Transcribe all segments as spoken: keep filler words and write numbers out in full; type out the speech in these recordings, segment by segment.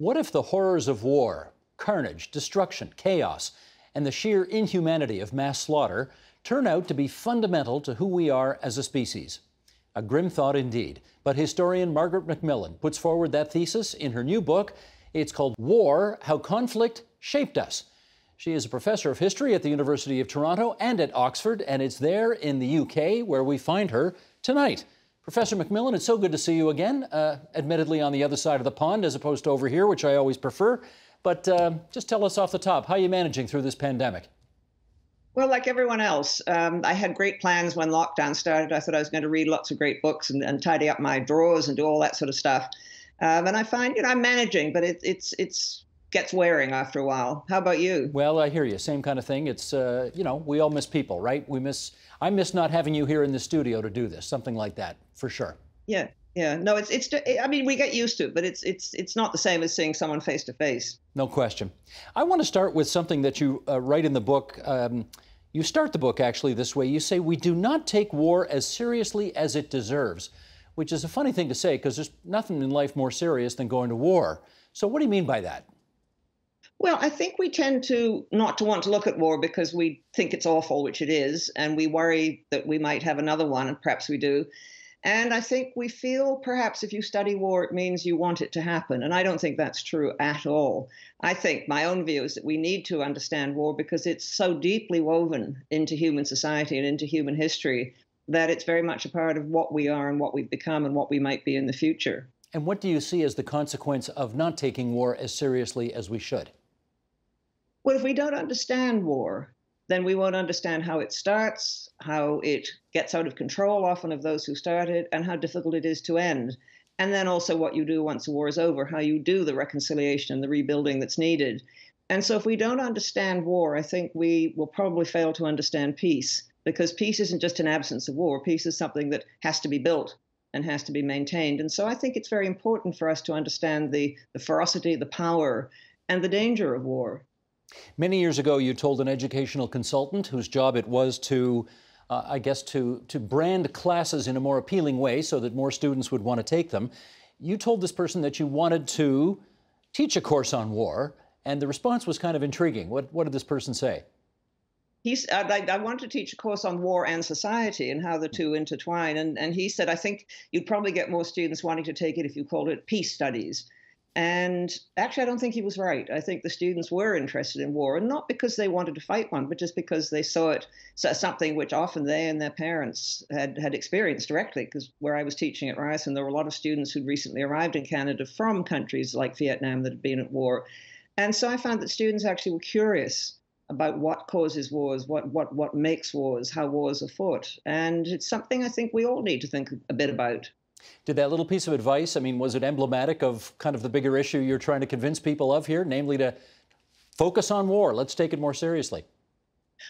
What if the horrors of war, carnage, destruction, chaos, and the sheer inhumanity of mass slaughter turn out to be fundamental to who we are as a species? A grim thought indeed, but historian Margaret MacMillan puts forward that thesis in her new book. It's called War: How Conflict Shaped Us. She is a professor of history at the University of Toronto and at Oxford, and it's there in the U K where we find her tonight. Professor MacMillan, it's so good to see you again, uh, admittedly on the other side of the pond as opposed to over here, which I always prefer. But uh, just tell us off the top, how are you managing through this pandemic? Well, like everyone else, um, I had great plans when lockdown started. I thought I was going to read lots of great books and, and tidy up my drawers and do all that sort of stuff. Um, and I find, you know, I'm managing, but it, it's it's... gets wearing after a while. How about you? Well, I hear you. Same kind of thing. It's, uh, you know, we all miss people, right? We miss, I miss not having you here in the studio to do this, something like that, for sure. Yeah, yeah. No, it's, it's, I mean, we get used to it, but it's, it's, it's not the same as seeing someone face to face. No question. I want to start with something that you uh, write in the book. Um, you start the book actually this way. You say, we do not take war as seriously as it deserves, which is a funny thing to say because there's nothing in life more serious than going to war. So what do you mean by that? Well, I think we tend to not to want to look at war because we think it's awful, which it is, and we worry that we might have another one, and perhaps we do. And I think we feel perhaps if you study war, it means you want it to happen. And I don't think that's true at all. I think my own view is that we need to understand war because it's so deeply woven into human society and into human history that it's very much a part of what we are and what we've become and what we might be in the future. And what do you see as the consequence of not taking war as seriously as we should? Well, if we don't understand war, then we won't understand how it starts, how it gets out of control often of those who start it, and how difficult it is to end. And then also what you do once the war is over, how you do the reconciliation and the rebuilding that's needed. And so if we don't understand war, I think we will probably fail to understand peace, because peace isn't just an absence of war. Peace is something that has to be built and has to be maintained. And so I think it's very important for us to understand the, the ferocity, the power, and the danger of war. Many years ago, you told an educational consultant whose job it was to, uh, I guess, to, to brand classes in a more appealing way so that more students would want to take them. You told this person that you wanted to teach a course on war, and the response was kind of intriguing. What, what did this person say? He's, uh, I, I wanted to teach a course on war and society and how the two intertwine. And, and he said, I think you'd probably get more students wanting to take it if you called it peace studies. And actually, I don't think he was right. I think the students were interested in war, and not because they wanted to fight one, but just because they saw it something which often they and their parents had, had experienced directly, because where I was teaching at Ryerson, there were a lot of students who'd recently arrived in Canada from countries like Vietnam that had been at war. And so I found that students actually were curious about what causes wars, what, what, what makes wars, how wars are fought. And it's something I think we all need to think a bit about. Did that little piece of advice, I mean, was it emblematic of kind of the bigger issue you're trying to convince people of here, namely to focus on war? Let's take it more seriously.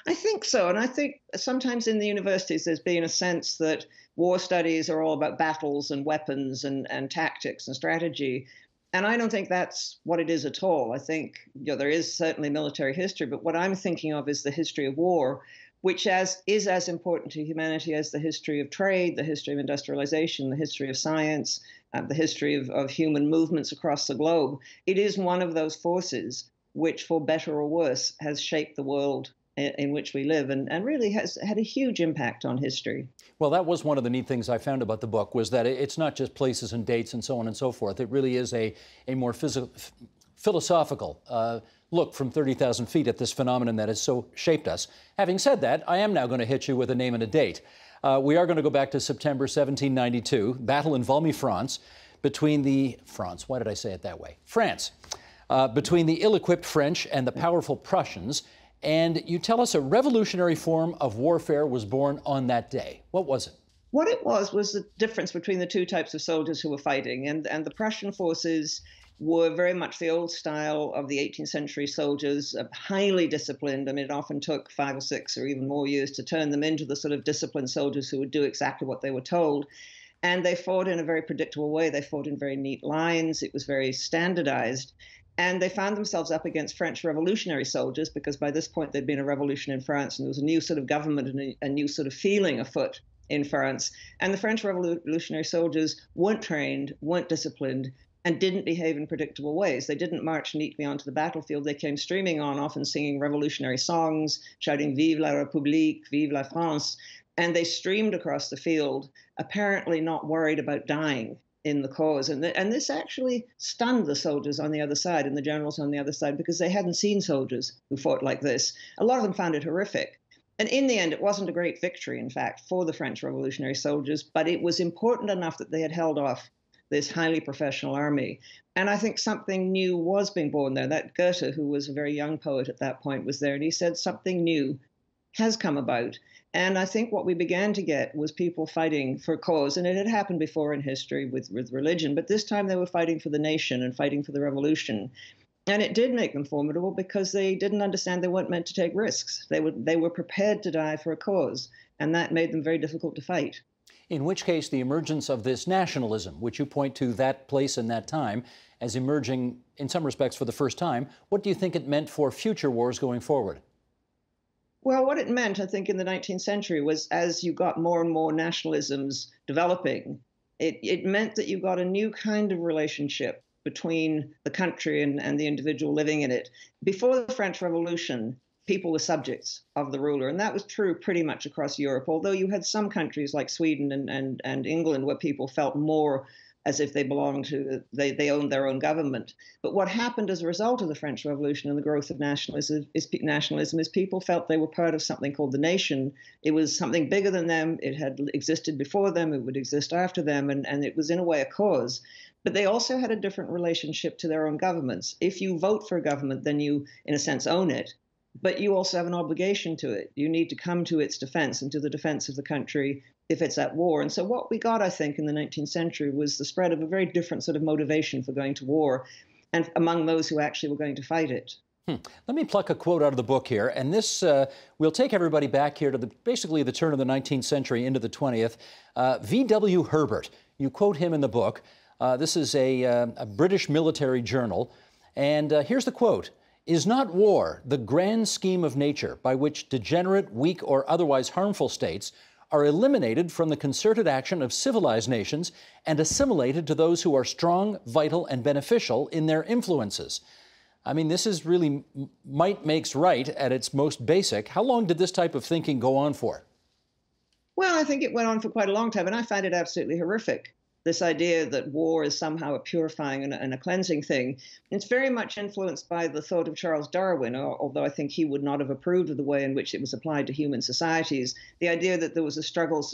I think so. And I think sometimes in the universities there's been a sense that war studies are all about battles and weapons and, and tactics and strategy. And I don't think that's what it is at all. I think, you know, there is certainly military history, but what I'm thinking of is the history of war, which as, is as important to humanity as the history of trade, the history of industrialization, the history of science, uh, the history of, of human movements across the globe. It is one of those forces which, for better or worse, has shaped the world in, in which we live and, and really has had a huge impact on history. Well, that was one of the neat things I found about the book, was that it's not just places and dates and so on and so forth. It really is a, a more physical, philosophical uh, look from thirty thousand feet at this phenomenon that has so shaped us. Having said that, I am now going to hit you with a name and a date. Uh, we are going to go back to September seventeen ninety-two, battle in Valmy, France, between the... France, why did I say it that way? France, uh, between the ill-equipped French and the powerful Prussians. And you tell us a revolutionary form of warfare was born on that day. What was it? What it was was the difference between the two types of soldiers who were fighting. And, and the Prussian forces were very much the old style of the eighteenth century soldiers, uh, highly disciplined. I mean, it often took five or six or even more years to turn them into the sort of disciplined soldiers who would do exactly what they were told. And they fought in a very predictable way. They fought in very neat lines. It was very standardized. And they found themselves up against French revolutionary soldiers, because by this point there'd been a revolution in France and there was a new sort of government and a, a new sort of feeling afoot in France. And the French revolutionary soldiers weren't trained, weren't disciplined, and didn't behave in predictable ways. They didn't march neatly onto the battlefield. They came streaming on, often singing revolutionary songs, shouting "Vive la République, Vive la France," and they streamed across the field, apparently not worried about dying in the cause. And, th and this actually stunned the soldiers on the other side and the generals on the other side, because they hadn't seen soldiers who fought like this. A lot of them found it horrific. And in the end, it wasn't a great victory, in fact, for the French revolutionary soldiers, but it was important enough that they had held off this highly professional army. And I think something new was being born there. That Goethe, who was a very young poet at that point, was there, and he said something new has come about. And I think what we began to get was people fighting for cause, and it had happened before in history with, with religion, but this time they were fighting for the nation and fighting for the revolution. And it did make them formidable, because they didn't understand they weren't meant to take risks. They were, they were prepared to die for a cause, and that made them very difficult to fight. In which case, the emergence of this nationalism, which you point to that place and that time as emerging in some respects for the first time, what do you think it meant for future wars going forward? Well, what it meant, I think, in the nineteenth century was, as you got more and more nationalisms developing, it, it meant that you got a new kind of relationship between the country and, and the individual living in it. Before the French Revolution, people were subjects of the ruler, and that was true pretty much across Europe, although you had some countries like Sweden and, and, and England where people felt more as if they belonged to, they, they owned their own government. But what happened as a result of the French Revolution and the growth of nationalism is, nationalism is people felt they were part of something called the nation. It was something bigger than them. It had existed before them. It would exist after them, and, and it was in a way a cause. But they also had a different relationship to their own governments. If you vote for a government, then you, in a sense, own it. But you also have an obligation to it. You need to come to its defense and to the defense of the country if it's at war. And so what we got, I think, in the nineteenth century was the spread of a very different sort of motivation for going to war, and among those who actually were going to fight it. Hmm. Let me pluck a quote out of the book here, and this, uh, we'll take everybody back here to the, basically the turn of the nineteenth century into the twentieth. Uh, V W Herbert, you quote him in the book. Uh, this is a, uh, a British military journal, and uh, here's the quote. "Is not war the grand scheme of nature by which degenerate, weak, or otherwise harmful states are eliminated from the concerted action of civilized nations and assimilated to those who are strong, vital, and beneficial in their influences?" I mean, this is really might makes right at its most basic. How long did this type of thinking go on for? Well, I think it went on for quite a long time, and I find it absolutely horrific. This idea that war is somehow a purifying and a, and a cleansing thing. It's very much influenced by the thought of Charles Darwin, although I think he would not have approved of the way in which it was applied to human societies. The idea that there was a struggle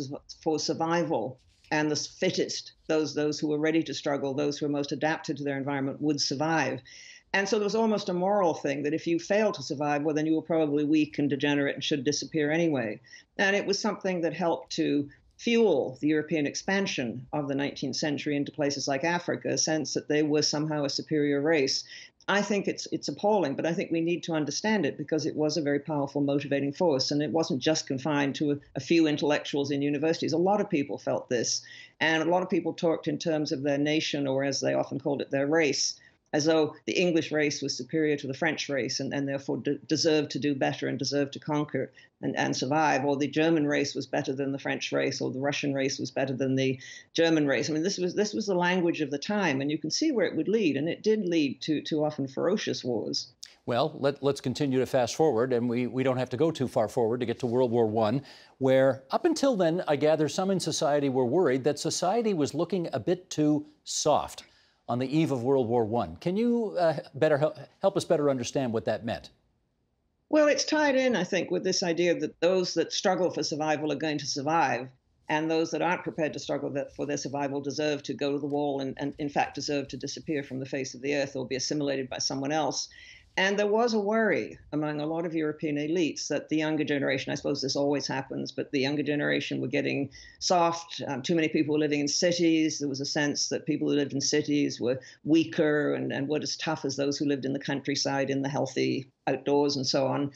for survival, and the fittest, those, those who were ready to struggle, those who were most adapted to their environment, would survive. And so there was almost a moral thing that if you fail to survive, well, then you were probably weak and degenerate and should disappear anyway. And it was something that helped to fuel the European expansion of the nineteenth century into places like Africa, a sense that they were somehow a superior race. I think it's, it's appalling, but I think we need to understand it, because it was a very powerful motivating force, and it wasn't just confined to a, a few intellectuals in universities. A lot of people felt this, and a lot of people talked in terms of their nation, or as they often called it, their race, as though the English race was superior to the French race and, and therefore de deserved to do better and deserved to conquer and, and survive, or the German race was better than the French race, or the Russian race was better than the German race. I mean, this was, this was the language of the time, and you can see where it would lead, and it did lead to, to often ferocious wars. Well, let, let's continue to fast forward, and we, we don't have to go too far forward to get to World War One, where up until then, I gather some in society were worried that society was looking a bit too soft on the eve of World War One. Can you uh, better help, help us better understand what that meant? Well, it's tied in, I think, with this idea that those that struggle for survival are going to survive, and those that aren't prepared to struggle for their survival deserve to go to the wall and, and in fact, deserve to disappear from the face of the earth or be assimilated by someone else. And there was a worry among a lot of European elites that the younger generation, I suppose this always happens, but the younger generation were getting soft. Um, too many people were living in cities. There was a sense that people who lived in cities were weaker and, and weren't as tough as those who lived in the countryside, in the healthy outdoors and so on.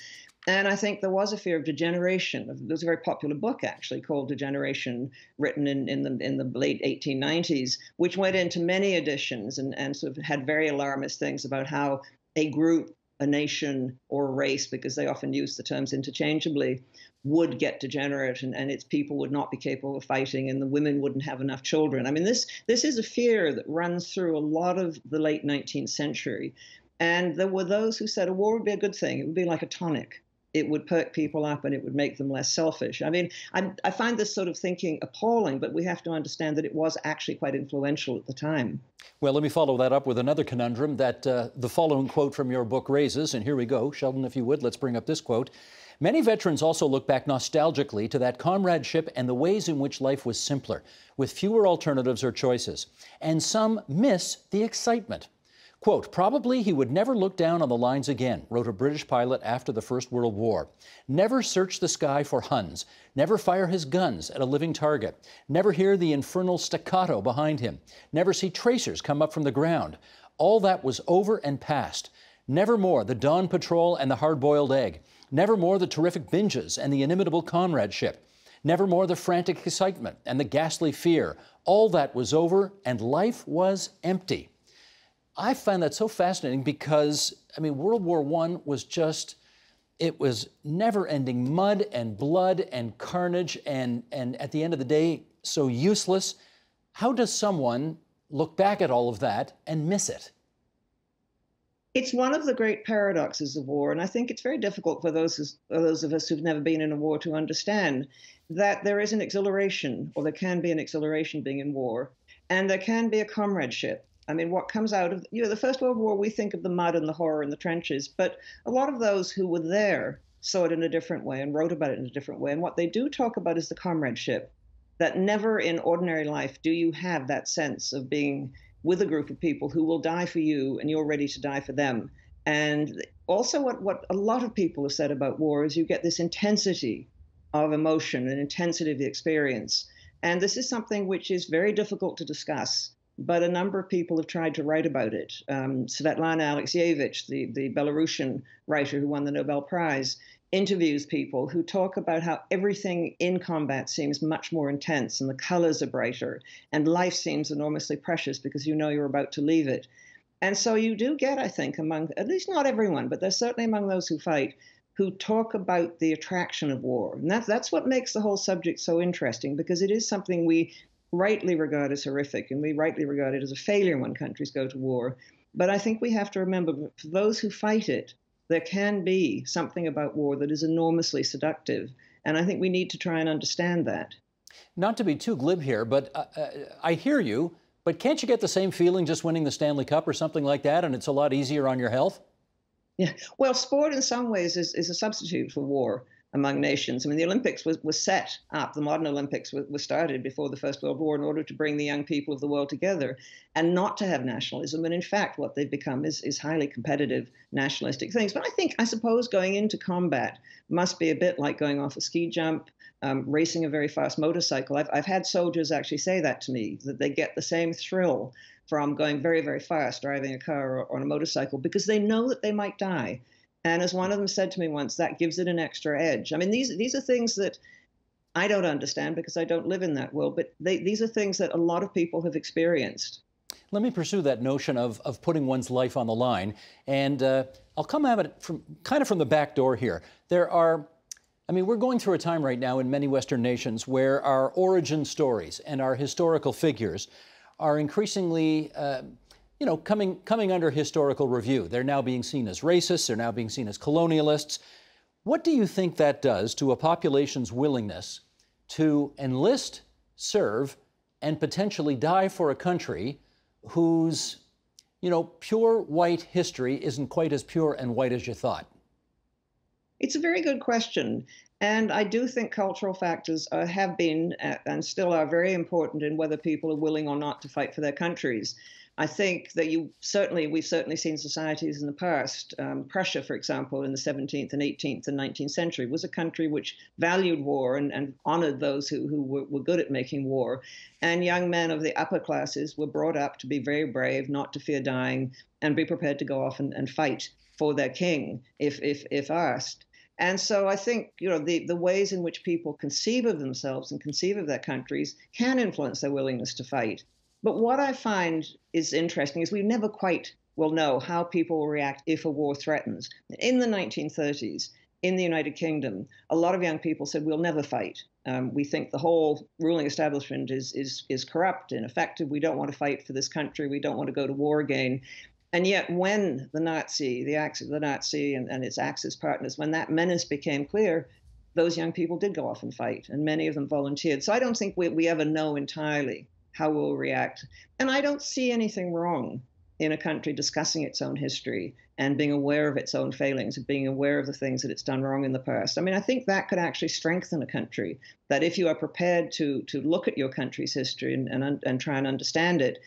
And I think there was a fear of degeneration. There was a very popular book, actually, called Degeneration, written in, in, the, in the late eighteen nineties, which went into many editions and, and sort of had very alarmist things about how a group a nation or a race, because they often use the terms interchangeably, would get degenerate and, and its people would not be capable of fighting and the women wouldn't have enough children. I mean, this this is a fear that runs through a lot of the late nineteenth century. And there were those who said a war would be a good thing. It would be like a tonic. It would perk people up and it would make them less selfish. I mean, I, I find this sort of thinking appalling, but we have to understand that it was actually quite influential at the time. Well, let me follow that up with another conundrum that uh, the following quote from your book raises. And here we go. Sheldon, if you would, let's bring up this quote. Many veterans also look back nostalgically to that comradeship and the ways in which life was simpler, with fewer alternatives or choices. And some miss the excitement. Quote, probably he would never look down on the lines again, wrote a British pilot after the First World War. Never search the sky for Huns. Never fire his guns at a living target. Never hear the infernal staccato behind him. Never see tracers come up from the ground. All that was over and past. Never more the dawn patrol and the hard-boiled egg. Never more the terrific binges and the inimitable comradeship. Never more the frantic excitement and the ghastly fear. All that was over and life was empty. I find that so fascinating because, I mean, World War One was just, it was never-ending mud and blood and carnage and, and at the end of the day, so useless. How does someone look back at all of that and miss it? It's one of the great paradoxes of war, and I think it's very difficult for those, for those of us who've never been in a war to understand that there is an exhilaration, or there can be an exhilaration being in war, and there can be a comradeship. I mean, what comes out of, you know, the First World War, we think of the mud and the horror and the trenches, but a lot of those who were there saw it in a different way and wrote about it in a different way. And what they do talk about is the comradeship, that never in ordinary life do you have that sense of being with a group of people who will die for you and you're ready to die for them. And also what, what a lot of people have said about war is you get this intensity of emotion and intensity of the experience. And this is something which is very difficult to discuss. But a number of people have tried to write about it. Um, Svetlana Alexievich, the, the Belarusian writer who won the Nobel Prize, interviews people who talk about how everything in combat seems much more intense and the colors are brighter and life seems enormously precious because you know you're about to leave it. And so you do get, I think, among, at least not everyone, but there's certainly among those who fight, who talk about the attraction of war. And that, that's what makes the whole subject so interesting, because it is something we rightly regarded as horrific, and we rightly regard it as a failure when countries go to war. But I think we have to remember, for those who fight it, there can be something about war that is enormously seductive, and I think we need to try and understand that. Not to be too glib here, but uh, uh, I hear you, but can't you get the same feeling just winning the Stanley Cup or something like that, and it's a lot easier on your health? Yeah, well, sport in some ways is, is a substitute for war among nations. I mean, the Olympics was, was set up, the modern Olympics was, was started before the First World War in order to bring the young people of the world together and not to have nationalism. And in fact, what they've become is, is highly competitive nationalistic things. But I think, I suppose, going into combat must be a bit like going off a ski jump, um, racing a very fast motorcycle. I've, I've had soldiers actually say that to me, that they get the same thrill from going very, very fast, driving a car or, or on a motorcycle, because they know that they might die. And as one of them said to me once, that gives it an extra edge. I mean, these these are things that I don't understand because I don't live in that world, but they, these are things that a lot of people have experienced. Let me pursue that notion of, of putting one's life on the line. And uh, I'll come at it from kind of from the back door here. There are, I mean, we're going through a time right now in many Western nations where our origin stories and our historical figures are increasingly uh, you know, coming, coming under historical review. They're now being seen as racists, they're now being seen as colonialists. What do you think that does to a population's willingness to enlist, serve, and potentially die for a country whose, you know, pure white history isn't quite as pure and white as you thought? It's a very good question. And I do think cultural factors uh, have been uh, and still are very important in whether people are willing or not to fight for their countries. I think that you certainly, we've certainly seen societies in the past. Um, Prussia, for example, in the seventeenth and eighteenth and nineteenth century was a country which valued war and, and honored those who, who were, were good at making war. And young men of the upper classes were brought up to be very brave, not to fear dying, and be prepared to go off and, and fight for their king if, if, if asked. And so I think, you know, the, the ways in which people conceive of themselves and conceive of their countries can influence their willingness to fight. But what I find is interesting is we never quite will know how people will react if a war threatens. In the nineteen thirties, in the United Kingdom, a lot of young people said, we'll never fight. Um, we think the whole ruling establishment is, is, is corrupt, ineffective. We don't want to fight for this country. We don't want to go to war again. And yet when the Nazi, the Axis, the Nazi and, and its Axis partners, when that menace became clear, those young people did go off and fight, and many of them volunteered. So I don't think we, we ever know entirely how we'll react. And I don't see anything wrong in a country discussing its own history and being aware of its own failings and being aware of the things that it's done wrong in the past. I mean, I think that could actually strengthen a country, that if you are prepared to to look at your country's history and, and, and try and understand it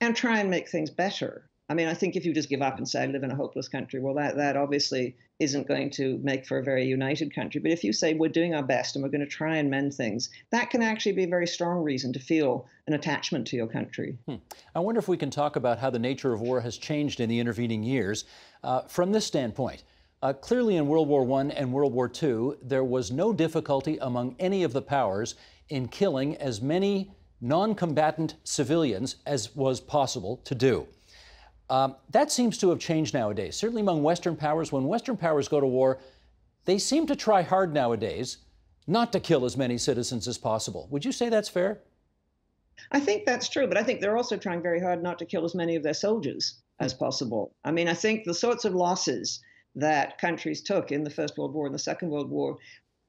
and try and make things better. I mean, I think if you just give up and say, I live in a hopeless country, well, that, that obviously isn't going to make for a very united country. But if you say we're doing our best and we're going to try and mend things, that can actually be a very strong reason to feel an attachment to your country. Hmm. I wonder if we can talk about how the nature of war has changed in the intervening years uh, from this standpoint. Uh, clearly in World War One and World War Two, there was no difficulty among any of the powers in killing as many non-combatant civilians as was possible to do. Um, that seems to have changed nowadays, certainly among Western powers. When Western powers go to war, they seem to try hard nowadays not to kill as many citizens as possible. Would you say that's fair? I think that's true, but I think they're also trying very hard not to kill as many of their soldiers as possible. I mean, I think the sorts of losses that countries took in the First World War and the Second World War,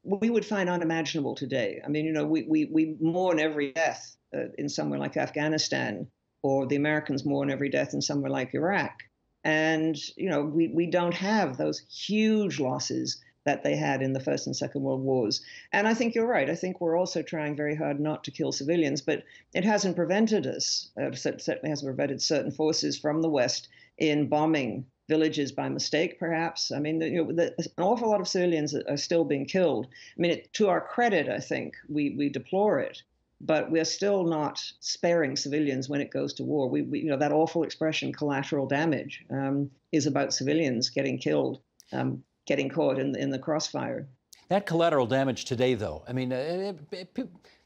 we would find unimaginable today. I mean, you know, we, we, we mourn every death uh, in somewhere like Afghanistan, or the Americans mourn every death in somewhere like Iraq. And, you know, we, we don't have those huge losses that they had in the First and Second World Wars. And I think you're right. I think we're also trying very hard not to kill civilians, but it hasn't prevented us, uh, certainly hasn't prevented certain forces from the West in bombing villages by mistake, perhaps. I mean, you know, the, an awful lot of civilians are still being killed. I mean, it, to our credit, I think, we, we deplore it. But we're still not sparing civilians when it goes to war. We, we you know, that awful expression, collateral damage, um, is about civilians getting killed, um, getting caught in, in the crossfire. That collateral damage today, though, I mean, uh,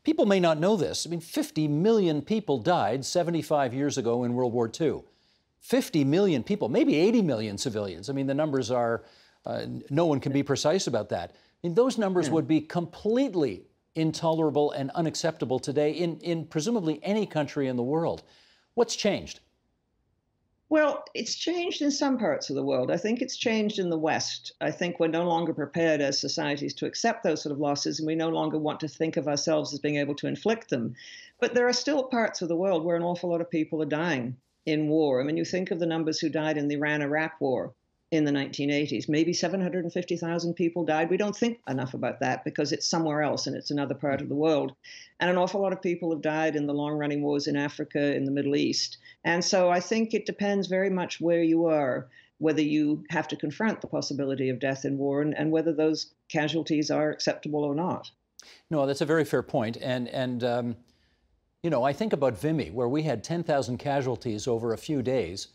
people may not know this. I mean, fifty million people died seventy-five years ago in World War Two. fifty million people, maybe eighty million civilians. I mean, the numbers are, uh, no one can be precise about that. I mean, those numbers yeah. would be completely intolerable and unacceptable today in, in presumably any country in the world. What's changed? Well, it's changed in some parts of the world. I think it's changed in the West. I think we're no longer prepared as societies to accept those sort of losses, and we no longer want to think of ourselves as being able to inflict them. But there are still parts of the world where an awful lot of people are dying in war. I mean, you think of the numbers who died in the Iran-Iraq war in the nineteen eighties. Maybe seven hundred fifty thousand people died. We don't think enough about that because it's somewhere else and it's another part of the world. And an awful lot of people have died in the long-running wars in Africa, in the Middle East. And so I think it depends very much where you are, whether you have to confront the possibility of death in war and, and whether those casualties are acceptable or not. No, that's a very fair point. And, and um, you know, I think about Vimy, where we had ten thousand casualties over a few days,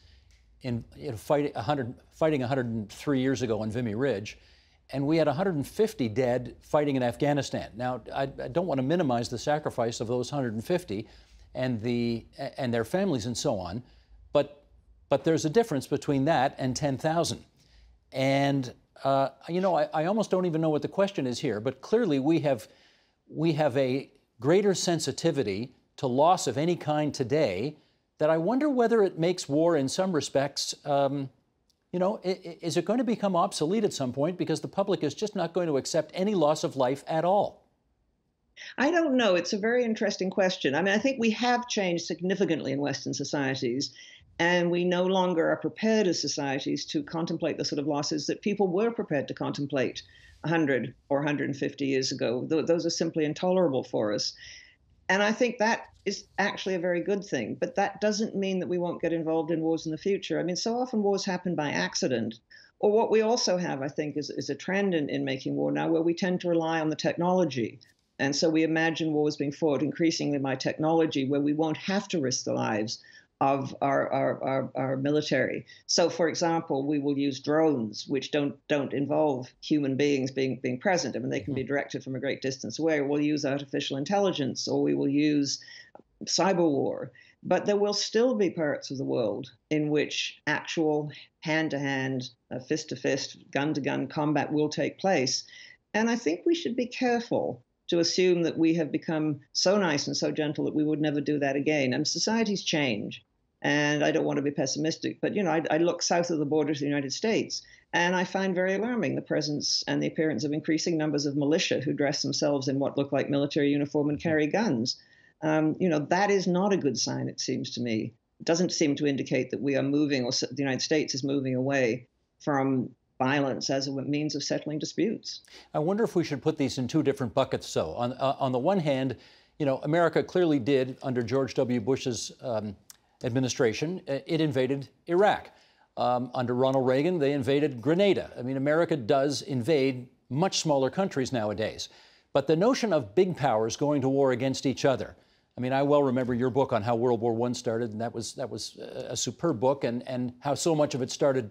in you know, fight, one hundred, fighting one hundred three years ago on Vimy Ridge, and we had one hundred fifty dead fighting in Afghanistan. Now, I, I don't want to minimize the sacrifice of those one hundred fifty and, the, and their families and so on, but, but there's a difference between that and ten thousand. And, uh, you know, I, I almost don't even know what the question is here, but clearly we have, we have a greater sensitivity to loss of any kind today that I wonder whether it makes war in some respects, um, you know, is it going to become obsolete at some point because the public is just not going to accept any loss of life at all? I don't know. It's a very interesting question. I mean, I think we have changed significantly in Western societies, and we no longer are prepared as societies to contemplate the sort of losses that people were prepared to contemplate one hundred or one hundred fifty years ago. Those are simply intolerable for us. And I think that is actually a very good thing, but that doesn't mean that we won't get involved in wars in the future. I mean, so often wars happen by accident. Or what we also have, I think, is, is a trend in, in making war now where we tend to rely on the technology. And so we imagine wars being fought increasingly by technology where we won't have to risk the lives of our, our, our, our military. So, for example, we will use drones, which don't don't involve human beings being, being present. I mean, they can be directed from a great distance away. We'll use artificial intelligence, or we will use cyber war. But there will still be parts of the world in which actual hand-to-hand, uh, fist-to-fist, gun-to-gun combat will take place. And I think we should be careful to assume that we have become so nice and so gentle that we would never do that again. And societies change. And I don't want to be pessimistic, but, you know, I, I look south of the border to the United States, and I find very alarming the presence and the appearance of increasing numbers of militia who dress themselves in what look like military uniform and carry guns. Um, you know, that is not a good sign, it seems to me. It doesn't seem to indicate that we are moving, or the United States is moving away from violence as a means of settling disputes. I wonder if we should put these in two different buckets, so. On, uh, on the one hand, you know, America clearly did, under George W. Bush's um, administration, it invaded Iraq. Um, under Ronald Reagan, they invaded Grenada. I mean, America does invade much smaller countries nowadays. But the notion of big powers going to war against each other, I mean, I well remember your book on how World War One started, and that was, that was a superb book, and, and how so much of it started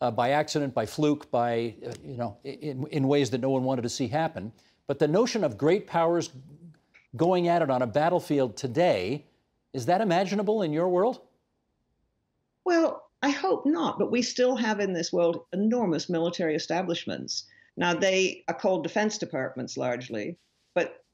uh, by accident, by fluke, by, uh, you know, in, in ways that no one wanted to see happen. But the notion of great powers going at it on a battlefield today, is that imaginable in your world? Well, I hope not, but we still have in this world enormous military establishments. Now, they are called defense departments largely, but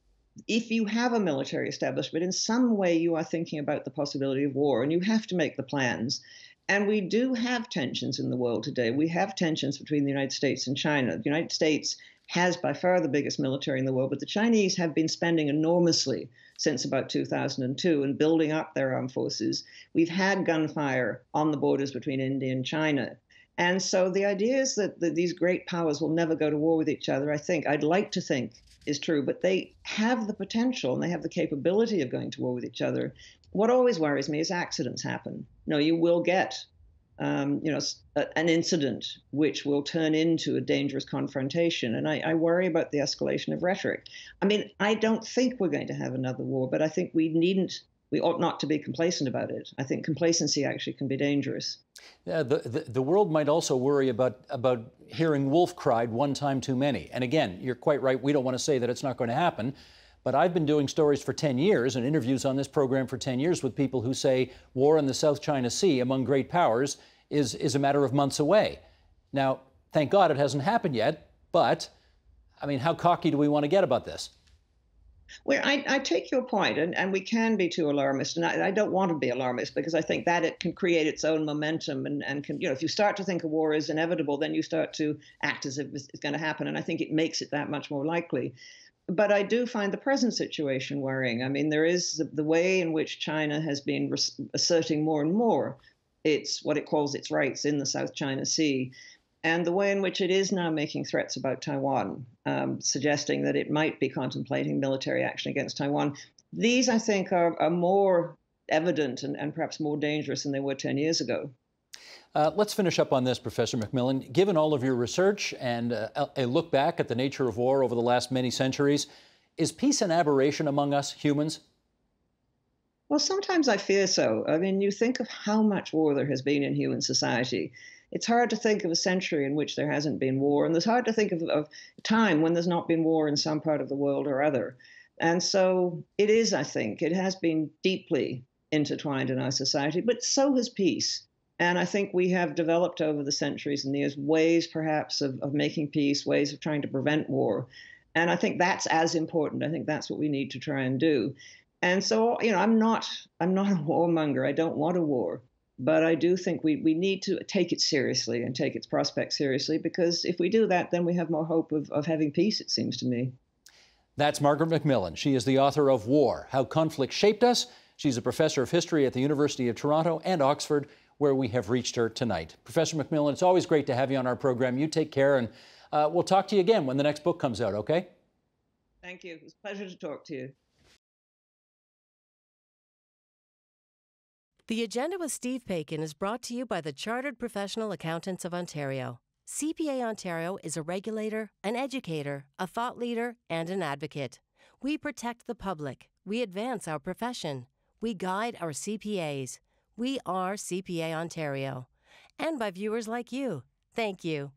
if you have a military establishment, in some way you are thinking about the possibility of war, and you have to make the plans. And we do have tensions in the world today. We have tensions between the United States and China. The United States has by far the biggest military in the world, but the Chinese have been spending enormously since about two thousand two and building up their armed forces. We've had gunfire on the borders between India and China. And so the idea is that the, these great powers will never go to war with each other, I think, I'd like to think is true, but they have the potential and they have the capability of going to war with each other. What always worries me is accidents happen. No, you will get Um, you know, an incident which will turn into a dangerous confrontation. And I, I worry about the escalation of rhetoric. I mean, I don't think we're going to have another war, but I think we needn't, we ought not to be complacent about it. I think complacency actually can be dangerous. Yeah, the, the, the world might also worry about, about hearing wolf cried one time too many. And again, you're quite right, we don't want to say that it's not going to happen. But I've been doing stories for ten years and interviews on this program for ten years with people who say war in the South China Sea among great powers is, is a matter of months away. Now, thank God it hasn't happened yet, but, I mean, how cocky do we want to get about this? Well, I, I take your point, and, and we can be too alarmist, and I, I don't want to be alarmist because I think that it can create its own momentum, and, and can, you know, if you start to think a war is inevitable, then you start to act as if it's going to happen, and I think it makes it that much more likely. But I do find the present situation worrying. I mean, there is the, the way in which China has been res- asserting more and more its what it calls its rights in the South China Sea, and the way in which it is now making threats about Taiwan, um, suggesting that it might be contemplating military action against Taiwan. These, I think, are, are more evident and, and perhaps more dangerous than they were ten years ago. Uh, let's finish up on this, Professor MacMillan. Given all of your research and uh, a look back at the nature of war over the last many centuries, is peace an aberration among us humans? Well, sometimes I fear so. I mean, you think of how much war there has been in human society. It's hard to think of a century in which there hasn't been war, and it's hard to think of, of time when there's not been war in some part of the world or other. And so it is, I think, it has been deeply intertwined in our society, but so has peace. And I think we have developed over the centuries and years ways, perhaps, of, of making peace, ways of trying to prevent war. And I think that's as important. I think that's what we need to try and do. And so, you know, I'm not, I'm not a warmonger. I don't want a war. But I do think we, we need to take it seriously and take its prospects seriously, because if we do that, then we have more hope of, of having peace, it seems to me. That's Margaret MacMillan. She is the author of War: How Conflict Shaped Us. She's a professor of history at the University of Toronto and Oxford, where we have reached her tonight. Professor MacMillan, it's always great to have you on our program. You take care, and uh, we'll talk to you again when the next book comes out, okay? Thank you. It was a pleasure to talk to you. The Agenda with Steve Paikin is brought to you by the Chartered Professional Accountants of Ontario. C P A Ontario is a regulator, an educator, a thought leader, and an advocate. We protect the public. We advance our profession. We guide our C P As. We are C P A Ontario. And by viewers like you. Thank you.